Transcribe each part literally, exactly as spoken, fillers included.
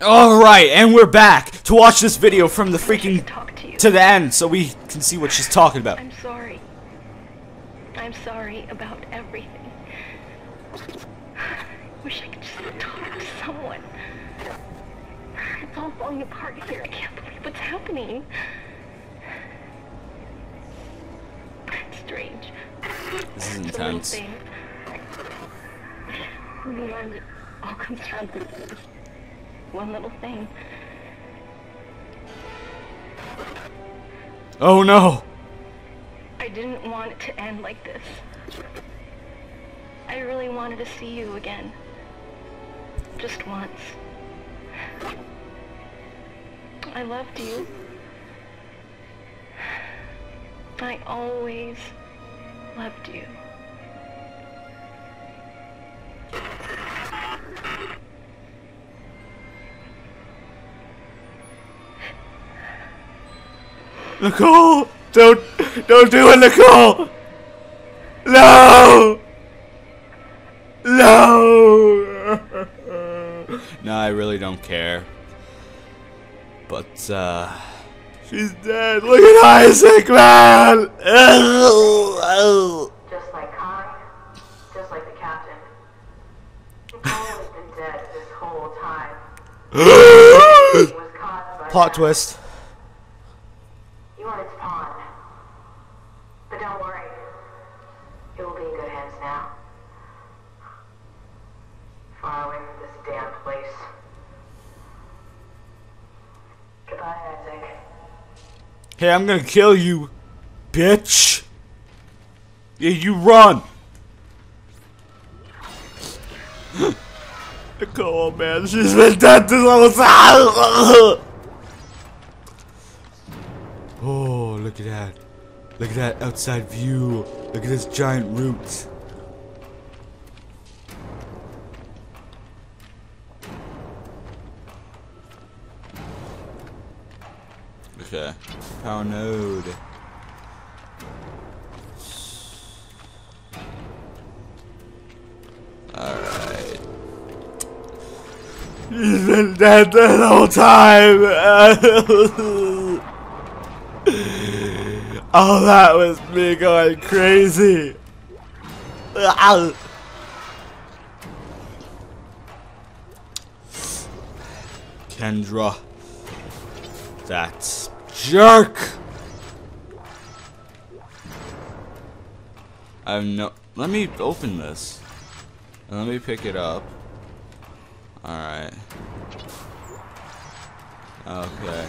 Alright, and we're back to watch this video from the freaking to, to the end so we can see what she's talking about. I'm sorry. I'm sorry about everything. I wish I could just talk to someone. It's all falling apart here. I can't believe what's happening. It's strange. This is intense. In the end, it all comes down to this one little thing. Oh no! I didn't want it to end like this. I really wanted to see you again. Just once. I loved you. I always loved you. Nicole! Don't, don't do it, Nicole! No! No! No, I really don't care. But, uh... she's dead! Look at Isaac, man! Just like Connor, just like the captain. Nicole has been dead this whole time. Plot twist. Hey, I'm gonna kill you, bitch! Yeah, you run! Nicole, man, she's been dead this whole time! Oh, look at that. Look at that outside view. Look at this giant root. Okay. Power node. Alright. He's been dead the whole time! Oh, that was me going crazy! Ow. Kendra. That's... jerk! I have no. Let me open this. And let me pick it up. Alright. Okay.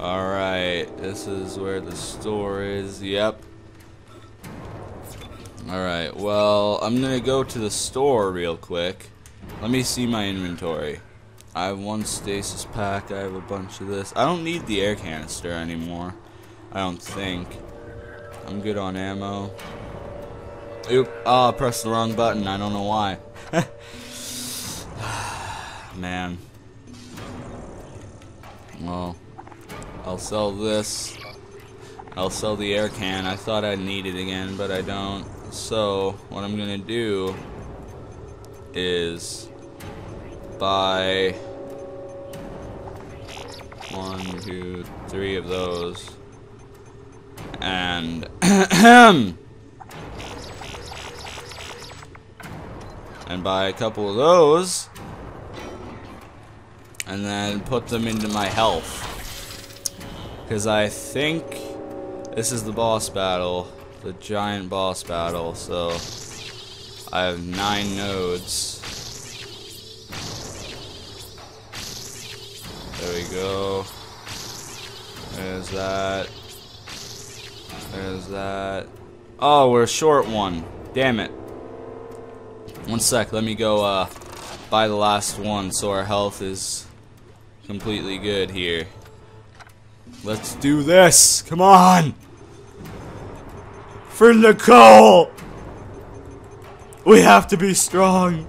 Alright. This is where the store is. Yep. Alright. Well, I'm gonna go to the store real quick. Let me see my inventory. I have one stasis pack, I have a bunch of this. I don't need the air canister anymore. I don't think. I'm good on ammo. Oop, oh, I pressed the wrong button, I don't know why. Man. Well, I'll sell this. I'll sell the air can. I thought I'd need it again, but I don't. So, what I'm gonna do is buy one, two, three of those, and and buy a couple of those, and then put them into my health, because I think this is the boss battle, the giant boss battle, so I have nine nodes. There we go. There's that. There's that. Oh, we're short one. Damn it. One sec, let me go uh, buy the last one so our health is completely good here. Let's do this! Come on! For Nicole! We have to be strong.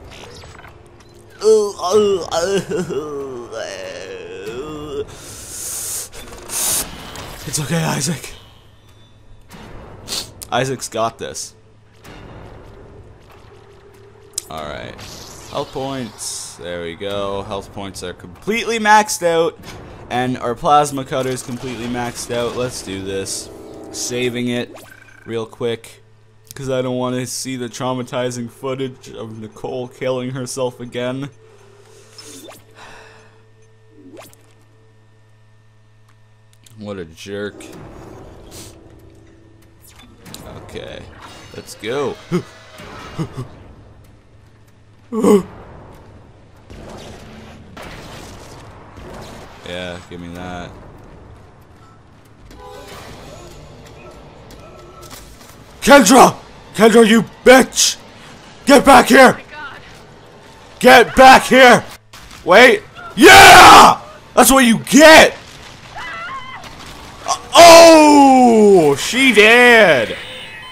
It's okay, Isaac. Isaac's got this. Alright. Health points. There we go. Health points are completely maxed out. And our plasma cutter is completely maxed out. Let's do this. Saving it real quick, because I don't want to see the traumatizing footage of Nicole killing herself again. What a jerk. Okay, let's go. Yeah, give me that. Kendra! Kendra, you bitch! Get back here! Oh my God. Get back here! Wait! Yeah! That's what you get! Oh! She did!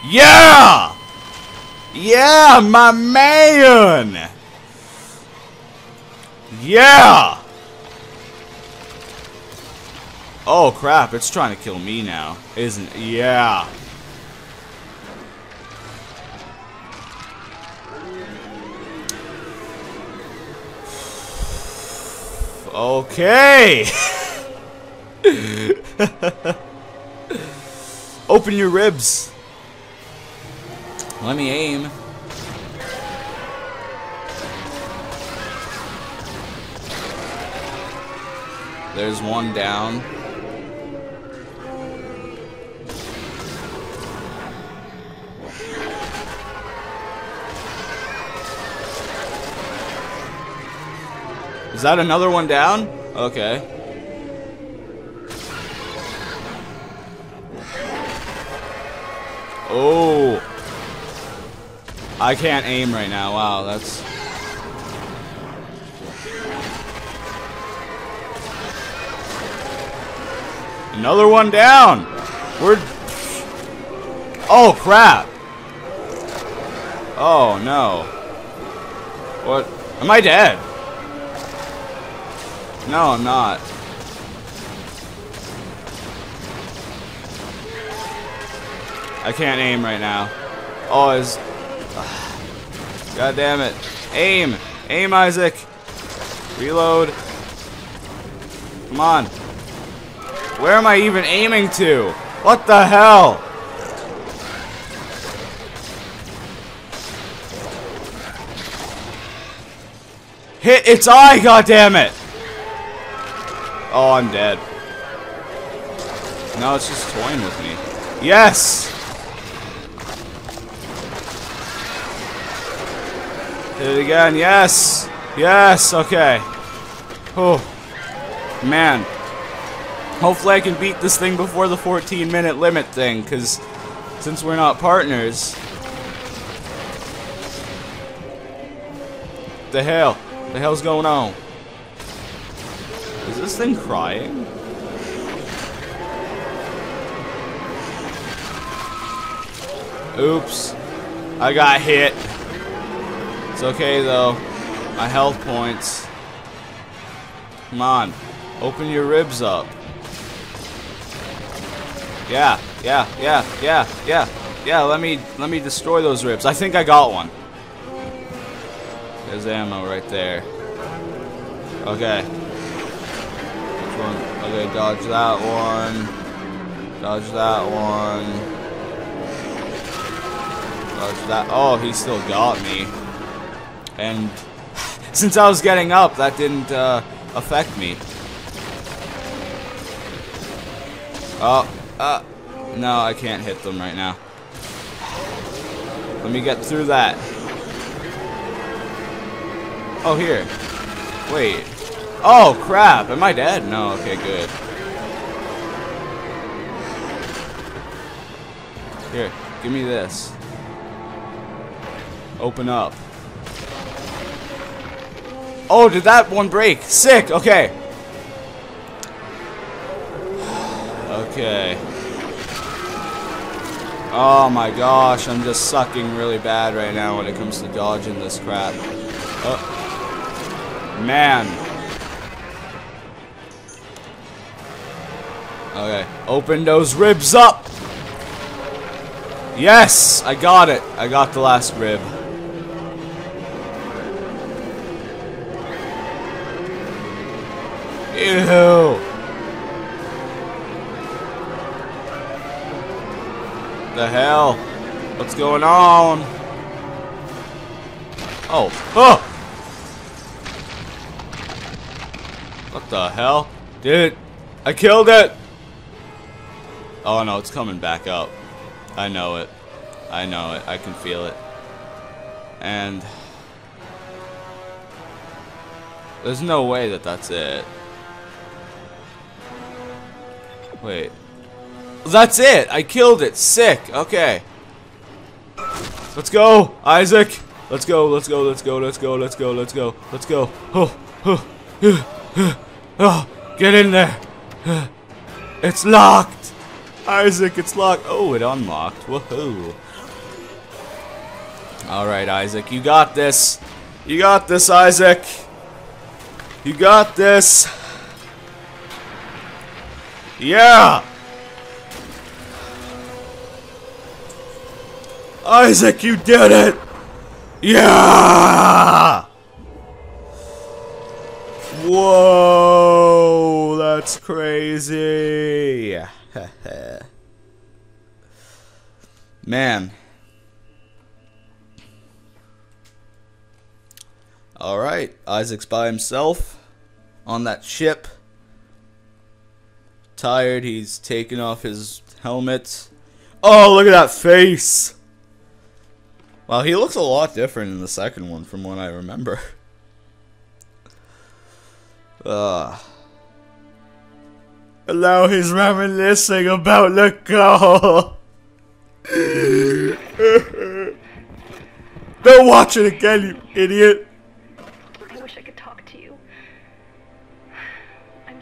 Yeah! Yeah, my man! Yeah! Oh crap, it's trying to kill me now, isn't it? Yeah. Okay. Open your ribs. Let me aim. There's one down. Is that another one down? Okay. Oh. I can't aim right now. Wow, that's... Another one down. We're... Oh, crap. Oh, no. What? Am I dead? No, I'm not. I can't aim right now. Oh, it's... God damn it. Aim! Aim, Isaac! Reload. Come on. Where am I even aiming to? What the hell? Hit its eye, god damn it! Oh, I'm dead. No, it's just toying with me. Yes! Hit it again. Yes! Yes! Okay. Oh. Man. Hopefully I can beat this thing before the fourteen minute limit thing, because since we're not partners... What the hell? What the hell's going on? Is this thing crying? Oops. I got hit. It's okay though. My health points. Come on. Open your ribs up. Yeah, yeah, yeah, yeah, yeah. Yeah, let me let me destroy those ribs. I think I got one. There's ammo right there. Okay. One. Okay, dodge that one. Dodge that one. Dodge that. Oh, he still got me. And since I was getting up, that didn't uh, affect me. Oh, uh, no, I can't hit them right now. Let me get through that. Oh, here. Wait. Oh crap, am I dead? No, okay, good. Here, give me this. Open up. Oh, did that one break? Sick, okay. Okay. Oh my gosh, I'm just sucking really bad right now when it comes to dodging this crap. Oh. Man. Okay, open those ribs up! Yes! I got it! I got the last rib. Ew. The hell? What's going on? Oh. Oh! What the hell? Dude, I killed it! Oh no, it's coming back up. I know it. I know it. I can feel it. And... there's no way that that's it. Wait. That's it! I killed it! Sick! Okay. Let's go, Isaac! Let's go, let's go, let's go, let's go, let's go, let's go, let's go. Oh, oh, oh, oh, get in there! It's locked! Isaac, it's locked! Oh, it unlocked. Woohoo! Alright, Isaac, you got this! You got this, Isaac! You got this! Yeah! Isaac, you did it! Yeah! Whoa! That's crazy! Man. Alright, Isaac's by himself on that ship. Tired, he's taken off his helmet. Oh, look at that face! Wow, he looks a lot different in the second one from what I remember. Uh, and now he's reminiscing about Nicole! Don't watch it again, you idiot! I wish I could talk to you. I'm...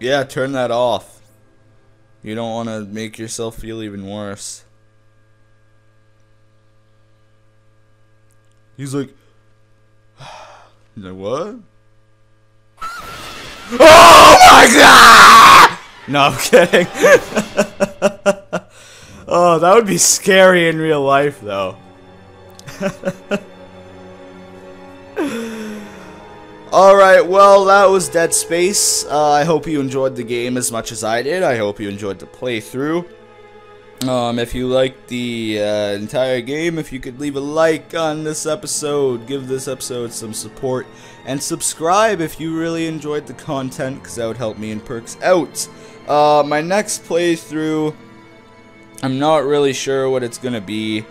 Yeah, turn that off. You don't want to make yourself feel even worse. He's like, he's like, what? Oh my god! No, I'm kidding. Oh, that would be scary in real life, though. Alright, well, that was Dead Space. Uh, I hope you enjoyed the game as much as I did. I hope you enjoyed the playthrough. Um, if you liked the uh, entire game, if you could leave a like on this episode, give this episode some support, and subscribe if you really enjoyed the content, because that would help me and Perks out. Uh, my next playthrough, I'm not really sure what it's going to be.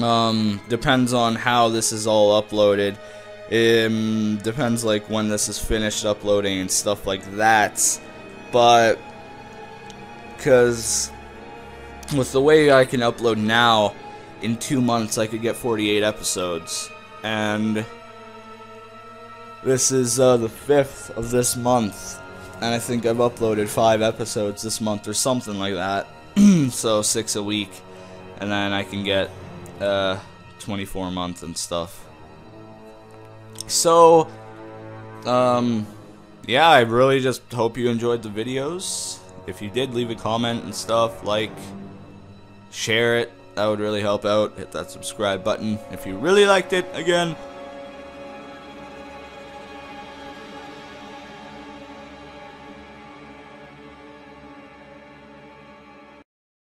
Um, depends on how this is all uploaded. Um, depends, like, when this is finished uploading and stuff like that. But, because... with the way I can upload now, in two months I could get forty-eight episodes, and this is uh, the fifth of this month, and I think I've uploaded five episodes this month or something like that, so six a week, and then I can get uh, twenty-four a month and stuff. So, um, yeah, I really just hope you enjoyed the videos. If you did, leave a comment and stuff, like... share it, that would really help out. Hit that subscribe button if you really liked it. Again,